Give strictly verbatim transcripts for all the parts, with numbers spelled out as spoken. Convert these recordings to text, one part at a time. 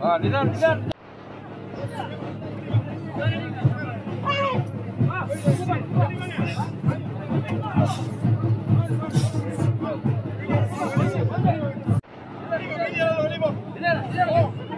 Ah, dinner, dinner.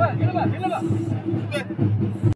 Dinner, dinner.